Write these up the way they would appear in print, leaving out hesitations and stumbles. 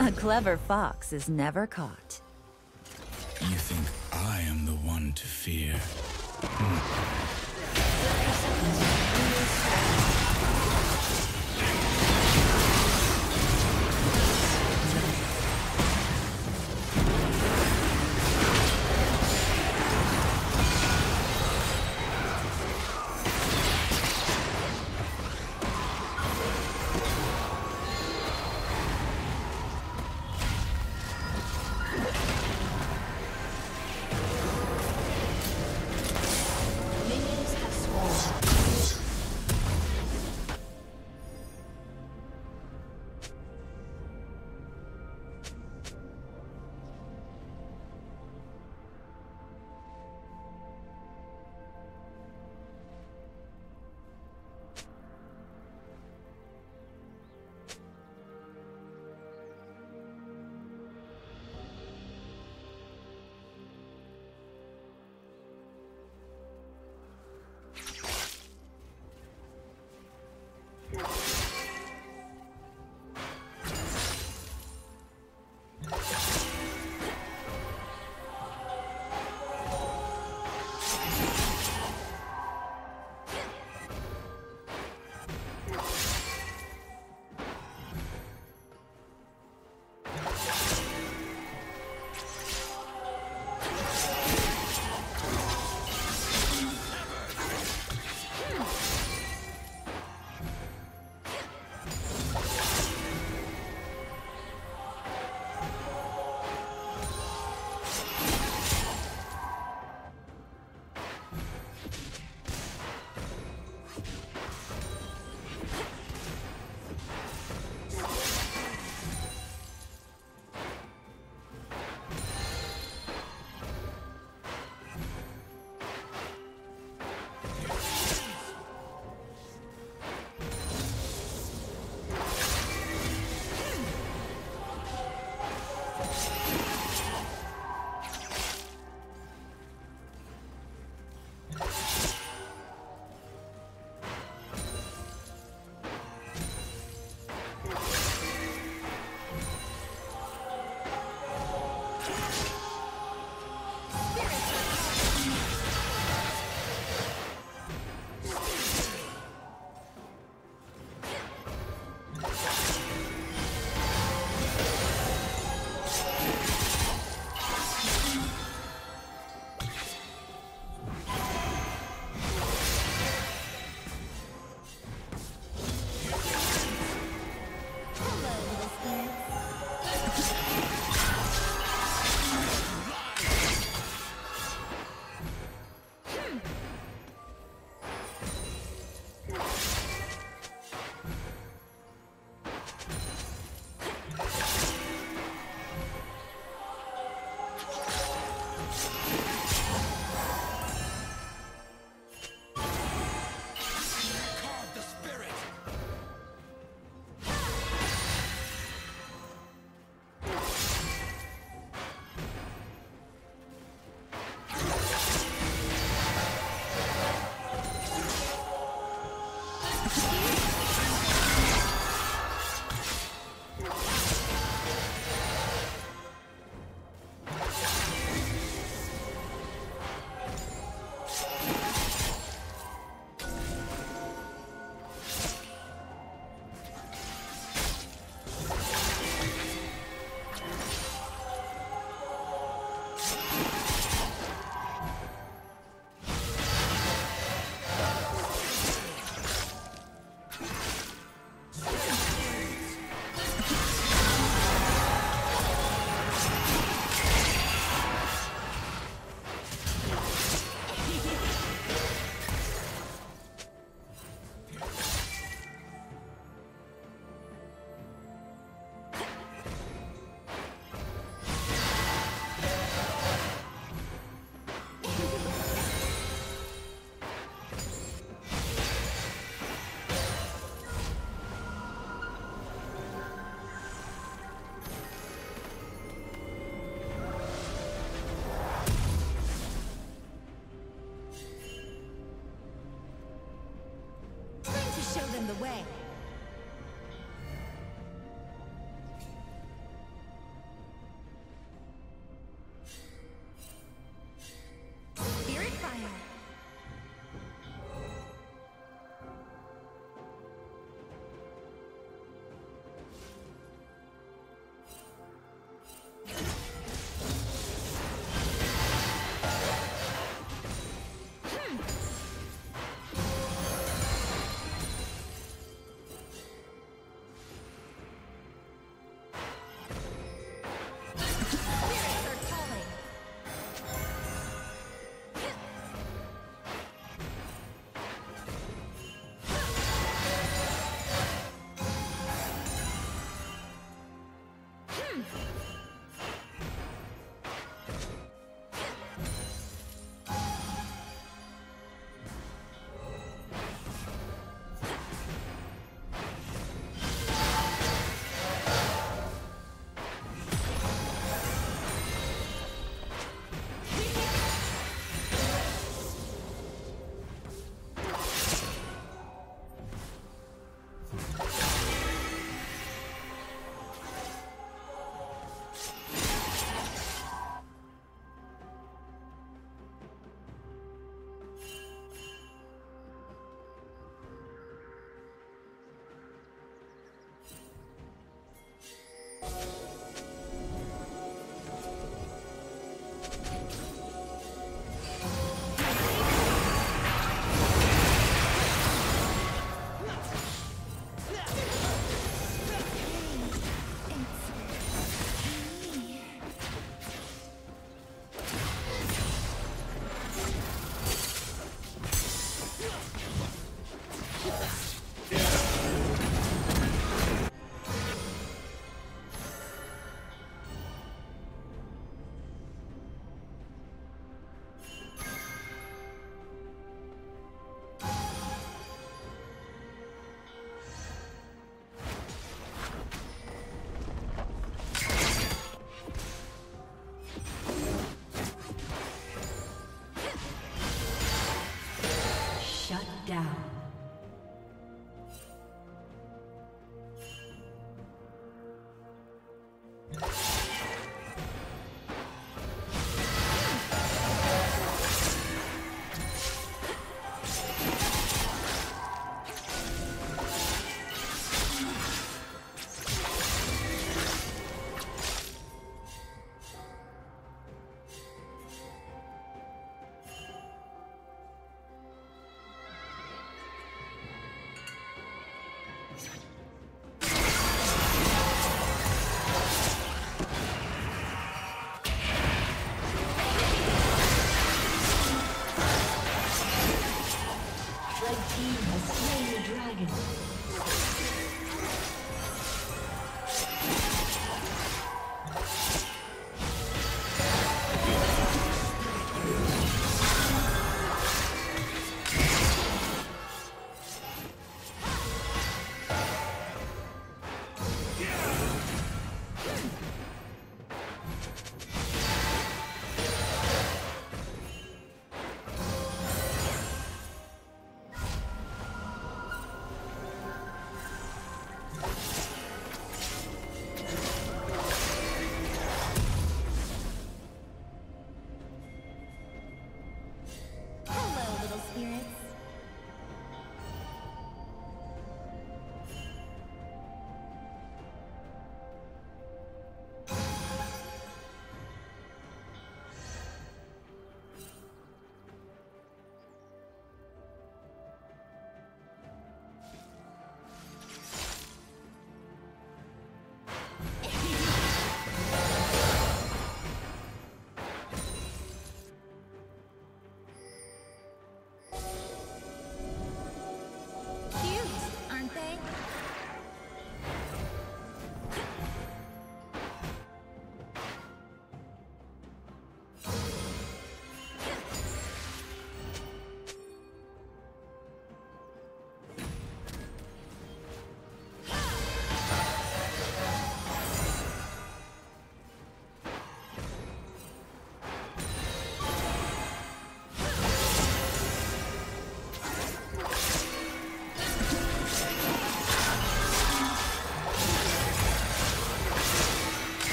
A clever fox is never caught. You think I am the one to fear? Show them the way.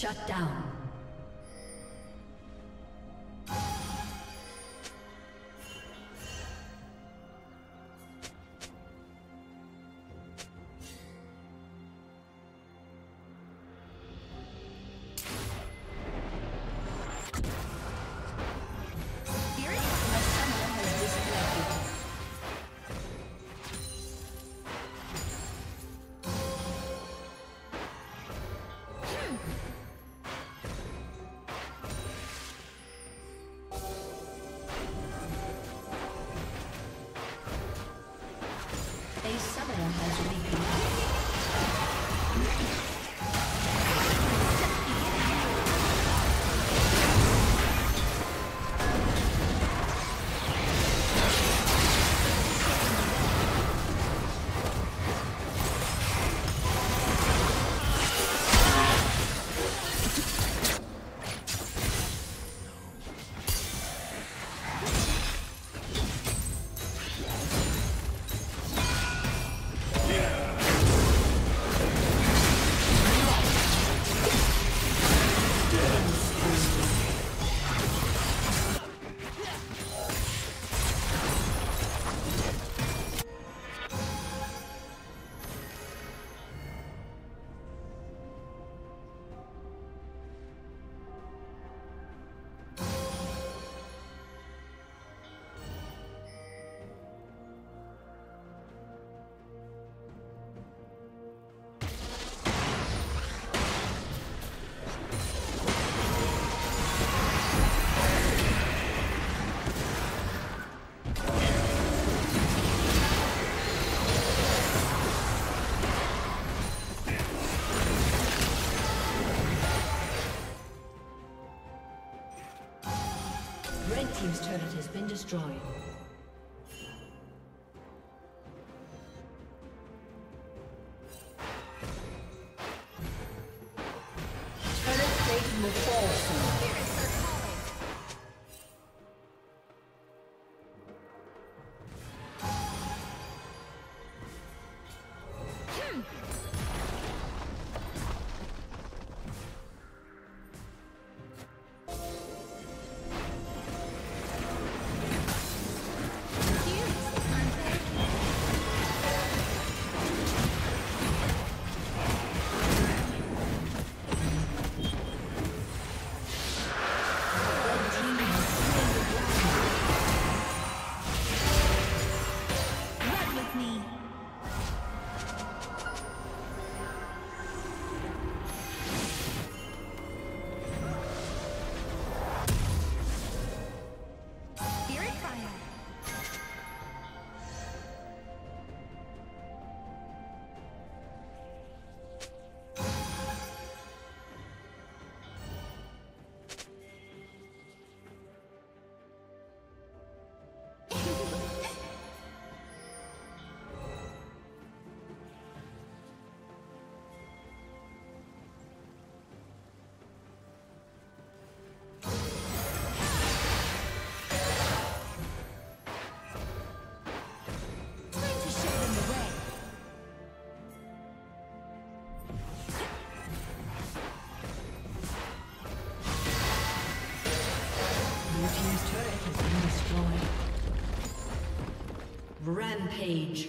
Shut down. Team's turret has been destroyed. Turret taking the fall soon. Rampage.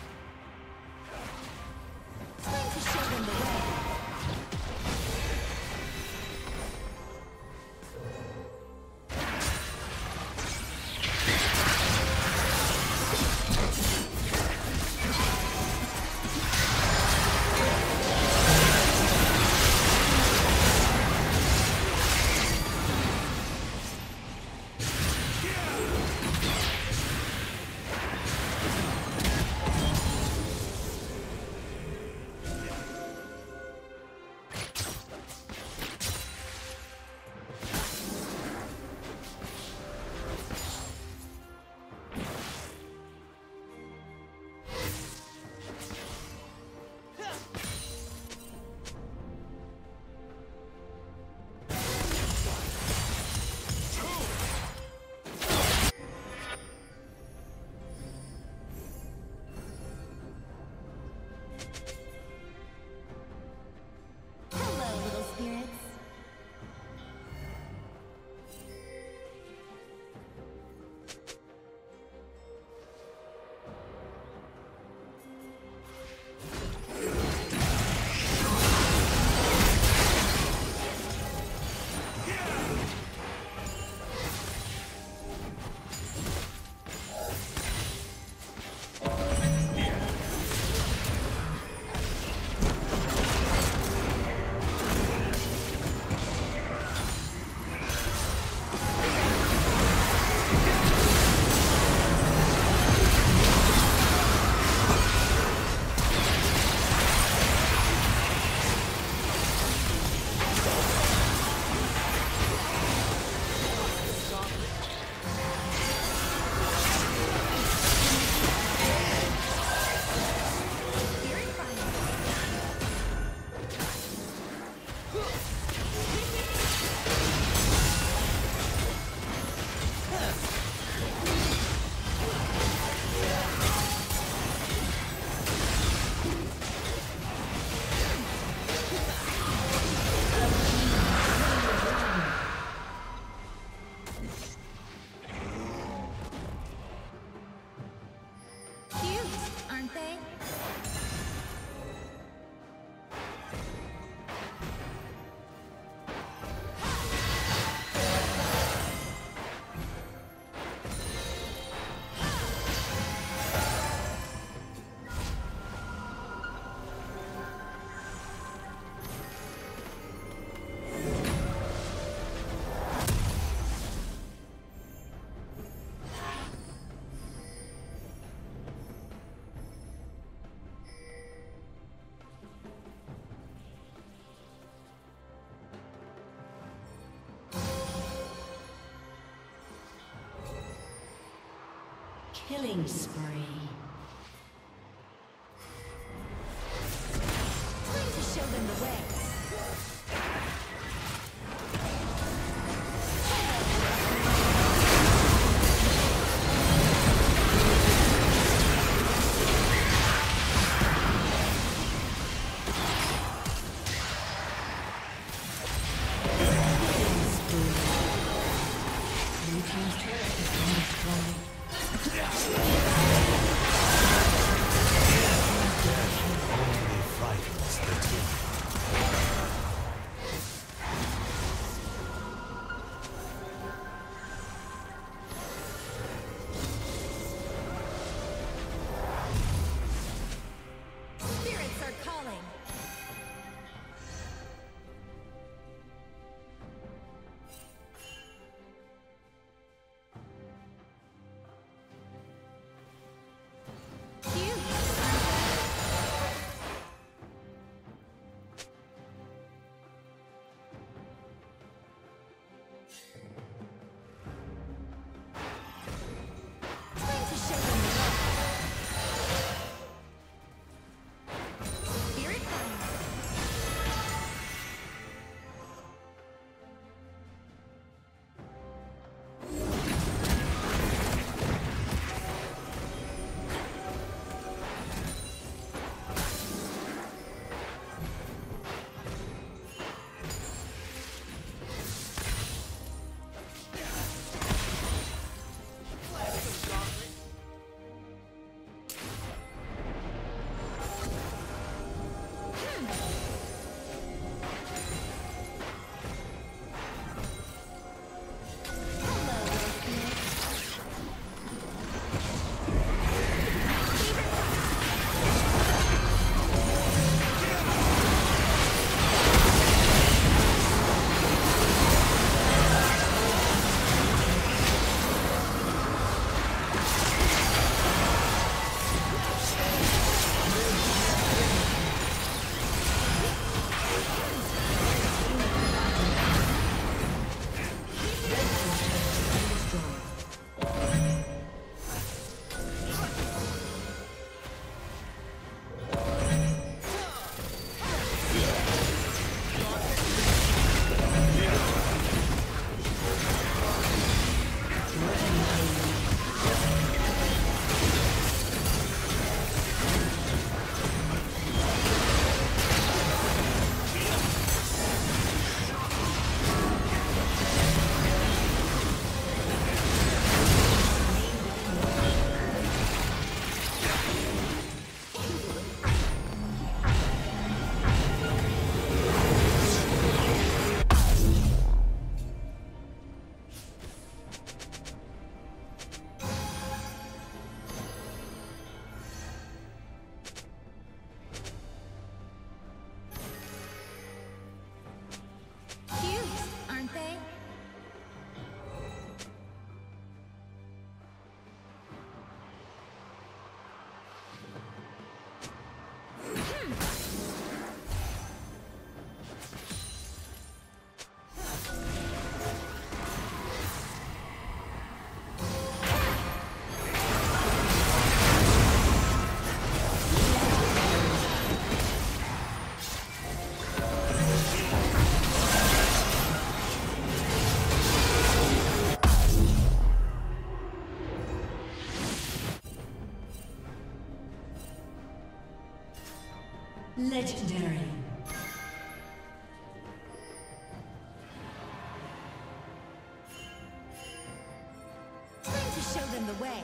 Time to show them the way. Killing spree. Only frightens the team. Legendary. Time to show them the way.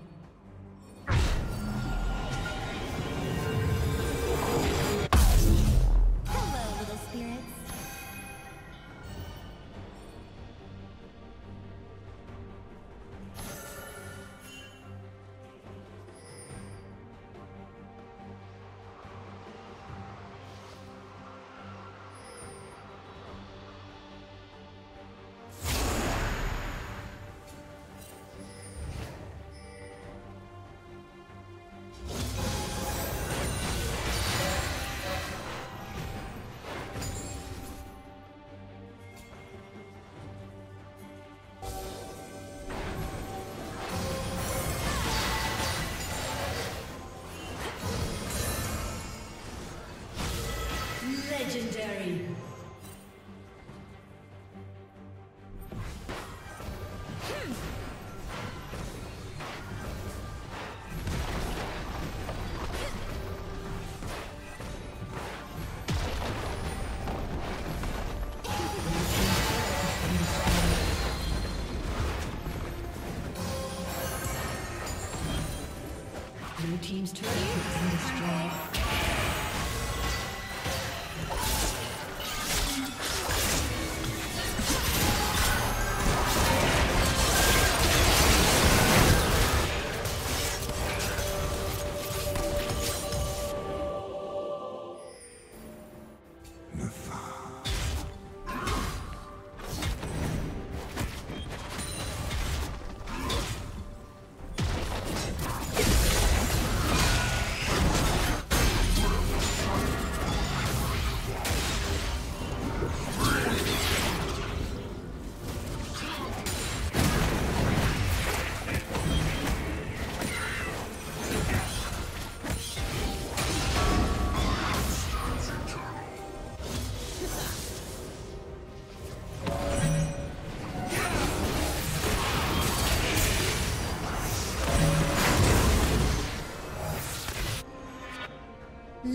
Legendary. Blue team's turret has been destroyed.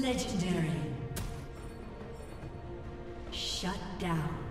Legendary. Shut down.